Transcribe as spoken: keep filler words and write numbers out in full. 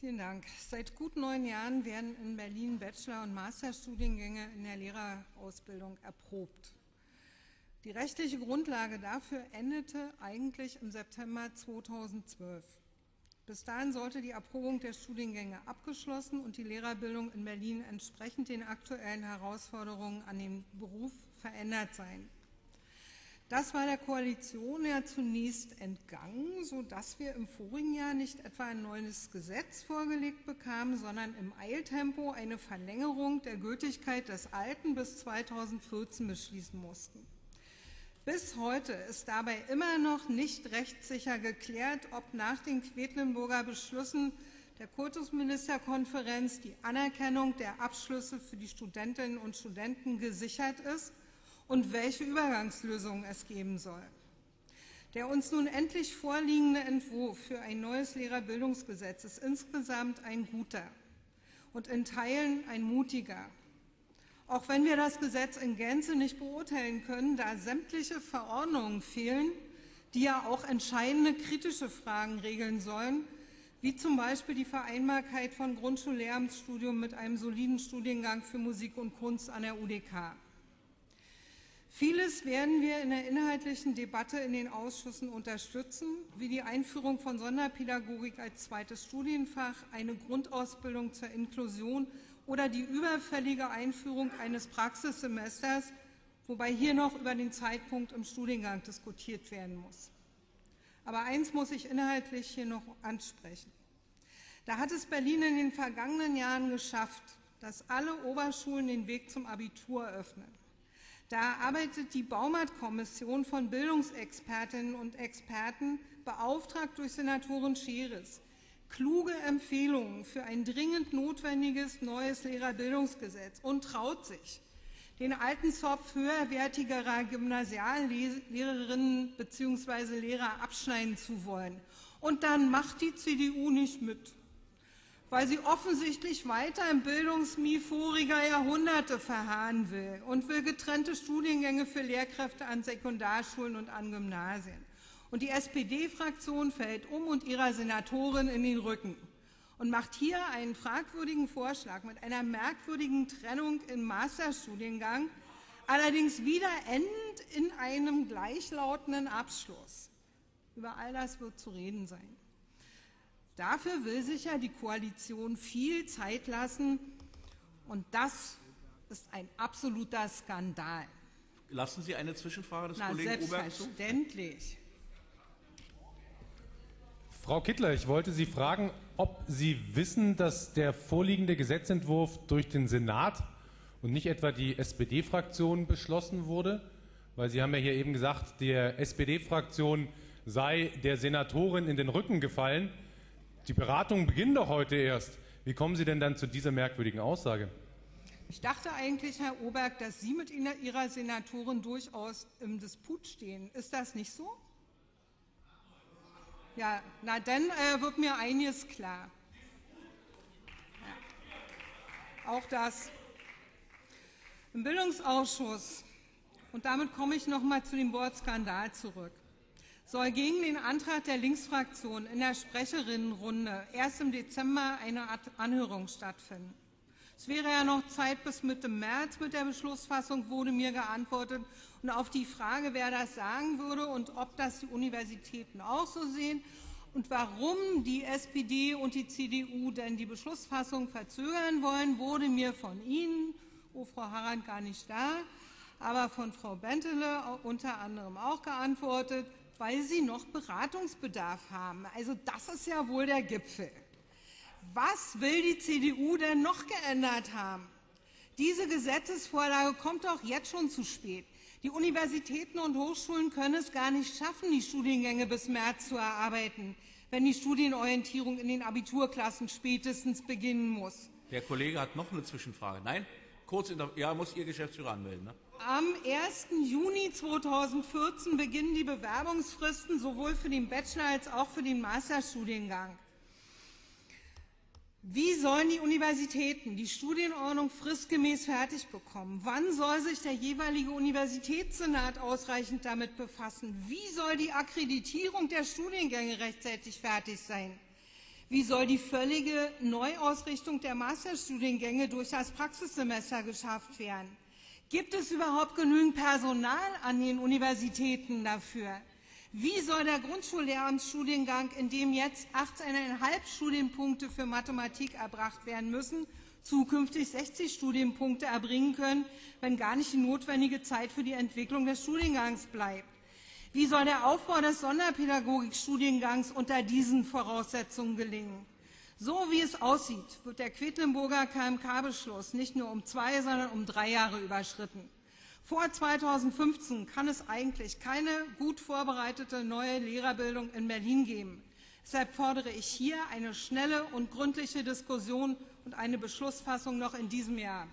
Vielen Dank. Seit gut neun Jahren werden in Berlin Bachelor- und Masterstudiengänge in der Lehrerausbildung erprobt. Die rechtliche Grundlage dafür endete eigentlich im September zweitausendzwölf. Bis dahin sollte die Erprobung der Studiengänge abgeschlossen und die Lehrerbildung in Berlin entsprechend den aktuellen Herausforderungen an den Beruf verändert sein. Das war der Koalition ja zunächst entgangen, sodass wir im vorigen Jahr nicht etwa ein neues Gesetz vorgelegt bekamen, sondern im Eiltempo eine Verlängerung der Gültigkeit des alten bis zweitausendvierzehn beschließen mussten. Bis heute ist dabei immer noch nicht rechtssicher geklärt, ob nach den Quedlinburger Beschlüssen der Kultusministerkonferenz die Anerkennung der Abschlüsse für die Studentinnen und Studenten gesichert ist und welche Übergangslösungen es geben soll. Der uns nun endlich vorliegende Entwurf für ein neues Lehrerbildungsgesetz ist insgesamt ein guter und in Teilen ein mutiger. Auch wenn wir das Gesetz in Gänze nicht beurteilen können, da sämtliche Verordnungen fehlen, die ja auch entscheidende kritische Fragen regeln sollen, wie zum Beispiel die Vereinbarkeit von Grundschullehramtsstudium mit einem soliden Studiengang für Musik und Kunst an der U D K. Vieles werden wir in der inhaltlichen Debatte in den Ausschüssen unterstützen, wie die Einführung von Sonderpädagogik als zweites Studienfach, eine Grundausbildung zur Inklusion oder die überfällige Einführung eines Praxissemesters, wobei hier noch über den Zeitpunkt im Studiengang diskutiert werden muss. Aber eins muss ich inhaltlich hier noch ansprechen. Da hat es Berlin in den vergangenen Jahren geschafft, dass alle Oberschulen den Weg zum Abitur öffnen. Da arbeitet die Baumarktkommission von Bildungsexpertinnen und Experten, beauftragt durch Senatorin Scheres, kluge Empfehlungen für ein dringend notwendiges neues Lehrerbildungsgesetz und traut sich, den alten Zopf höherwertigerer Gymnasiallehrerinnen bzw. Lehrer abschneiden zu wollen. Und dann macht die C D U nicht mit, weil sie offensichtlich weiter im Bildungsmie voriger Jahrhunderte verharren will und will getrennte Studiengänge für Lehrkräfte an Sekundarschulen und an Gymnasien. Und die S P D-Fraktion fällt um und ihrer Senatorin in den Rücken und macht hier einen fragwürdigen Vorschlag mit einer merkwürdigen Trennung im Masterstudiengang, allerdings wieder endend in einem gleichlautenden Abschluss. Über all das wird zu reden sein. Dafür will sich ja die Koalition viel Zeit lassen, und das ist ein absoluter Skandal. Lassen Sie eine Zwischenfrage des Na, Kollegen Obert zu? Selbstverständlich. Frau Kittler, ich wollte Sie fragen, ob Sie wissen, dass der vorliegende Gesetzentwurf durch den Senat und nicht etwa die S P D-Fraktion beschlossen wurde, weil Sie haben ja hier eben gesagt, der S P D-Fraktion sei der Senatorin in den Rücken gefallen. Die Beratungen beginnen doch heute erst. Wie kommen Sie denn dann zu dieser merkwürdigen Aussage? Ich dachte eigentlich, Herr Oberg, dass Sie mit Ihrer Senatorin durchaus im Disput stehen. Ist das nicht so? Ja, na dann äh, wird mir einiges klar. Ja. Auch das. Im Bildungsausschuss, und damit komme ich noch mal zu dem Wort Skandal zurück, soll gegen den Antrag der Linksfraktion in der Sprecherinnenrunde erst im Dezember eine Anhörung stattfinden. Es wäre ja noch Zeit bis Mitte März mit der Beschlussfassung, wurde mir geantwortet. Und auf die Frage, wer das sagen würde und ob das die Universitäten auch so sehen und warum die S P D und die C D U denn die Beschlussfassung verzögern wollen, wurde mir von Ihnen, oh Frau Harant gar nicht da, aber von Frau Bentele unter anderem auch geantwortet, weil sie noch Beratungsbedarf haben. Also das ist ja wohl der Gipfel. Was will die C D U denn noch geändert haben? Diese Gesetzesvorlage kommt doch jetzt schon zu spät. Die Universitäten und Hochschulen können es gar nicht schaffen, die Studiengänge bis März zu erarbeiten, wenn die Studienorientierung in den Abiturklassen spätestens beginnen muss. Der Kollege hat noch eine Zwischenfrage. Nein? Kurz, ja, muss Ihr Geschäftsführer anmelden. Ne? Am ersten Juni zweitausendvierzehn beginnen die Bewerbungsfristen sowohl für den Bachelor- als auch für den Masterstudiengang. Wie sollen die Universitäten die Studienordnung fristgemäß fertig bekommen? Wann soll sich der jeweilige Universitätssenat ausreichend damit befassen? Wie soll die Akkreditierung der Studiengänge rechtzeitig fertig sein? Wie soll die völlige Neuausrichtung der Masterstudiengänge durch das Praxissemester geschafft werden? Gibt es überhaupt genügend Personal an den Universitäten dafür? Wie soll der Grundschullehramtsstudiengang, in dem jetzt achtzehn Komma fünf Studienpunkte für Mathematik erbracht werden müssen, zukünftig sechzig Studienpunkte erbringen können, wenn gar nicht die notwendige Zeit für die Entwicklung des Studiengangs bleibt? Wie soll der Aufbau des Sonderpädagogikstudiengangs unter diesen Voraussetzungen gelingen? So wie es aussieht, wird der Quedlinburger K M K-Beschluss nicht nur um zwei, sondern um drei Jahre überschritten. Vor zweitausendfünfzehn kann es eigentlich keine gut vorbereitete neue Lehrerbildung in Berlin geben. Deshalb fordere ich hier eine schnelle und gründliche Diskussion und eine Beschlussfassung noch in diesem Jahr.